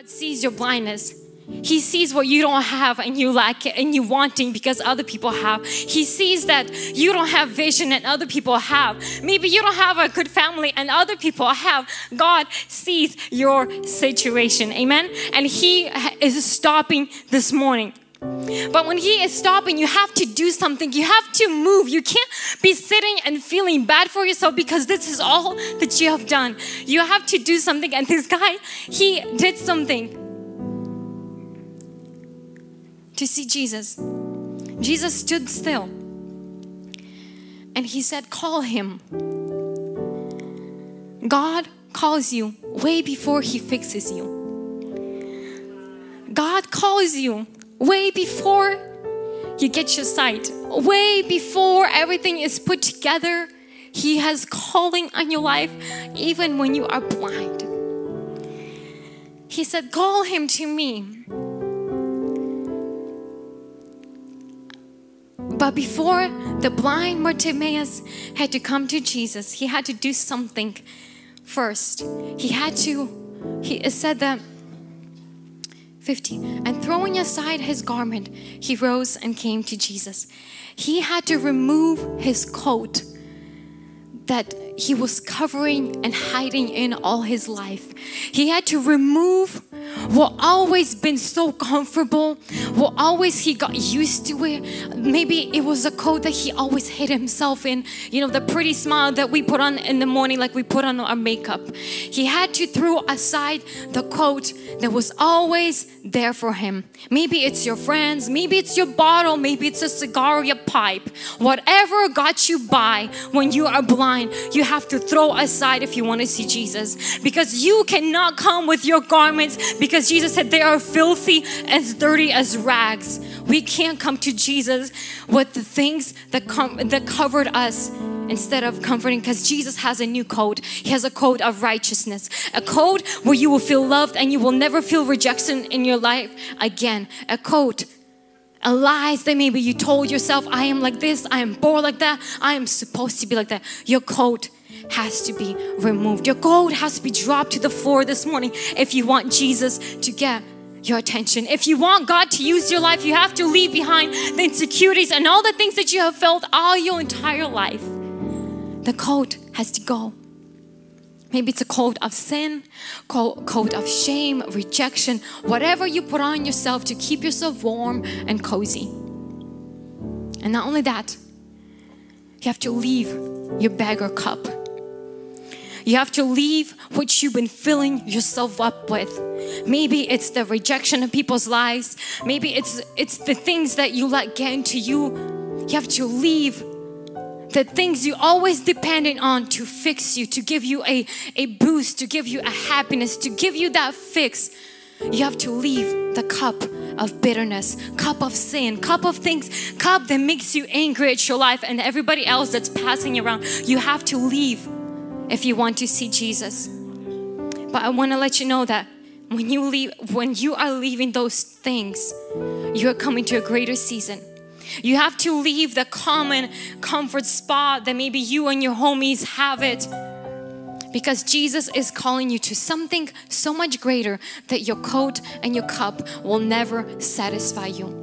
God sees your blindness. He sees what you don't have and you lack it and you wanting because other people have. He sees that you don't have vision and other people have. Maybe you don't have a good family and other people have. God sees your situation. Amen. And He is stopping this morning. But when He is stopping, you have to do something. You have to move. You can't be sitting and feeling bad for yourself because this is all that you have done. You have to do something. And this guy, he did something to see Jesus. Jesus stood still and He said, call him. God calls you way before He fixes you. God calls you way before you get your sight, way before everything is put together. He has calling on your life even when you are blind. He said, call him to me. But before the blind Bartimaeus had to come to Jesus, he had to do something first. It said that 15, and throwing aside his garment, he rose and came to Jesus. He had to remove his coat that he was covering and hiding in all his life. He had to remove what always been so comfortable, what always he got used to it. Maybe it was a coat that he always hid himself in, you know, the pretty smile that we put on in the morning, like we put on our makeup. He had to throw aside the coat that was always there for him. Maybe it's your friends, maybe it's your bottle, maybe it's a cigar or your pipe. Whatever got you by when you are blind, you have to throw aside if you want to see Jesus, because you cannot come with your garments, because Jesus said they are filthy and dirty as rags. We can't come to Jesus with the things that covered us instead of comforting, because Jesus has a new coat. He has a coat of righteousness, a coat where you will feel loved and you will never feel rejection in your life again. A coat of lies that maybe you told yourself, I am like this, I am born like that, I am supposed to be like that. Your coat has to be removed. Your coat has to be dropped to the floor this morning if you want Jesus to get your attention. If you want God to use your life, you have to leave behind the insecurities and all the things that you have felt all your entire life. The coat has to go. Maybe it's a coat of sin, coat of shame, rejection, whatever you put on yourself to keep yourself warm and cozy. And not only that, you have to leave your bag or cup. You have to leave what you've been filling yourself up with. Maybe it's the rejection of people's lives. Maybe it's the things that you let get into you. You have to leave the things you always depended on to fix you, to give you a boost, to give you a happiness, to give you that fix. You have to leave the cup of bitterness, cup of sin, cup of things, cup that makes you angry at your life and everybody else that's passing around. You have to leave if you want to see Jesus. But I want to let you know that when you are leaving those things, you are coming to a greater season. You have to leave the common comfort spot that maybe you and your homies have it, because Jesus is calling you to something so much greater that your coat and your cup will never satisfy you.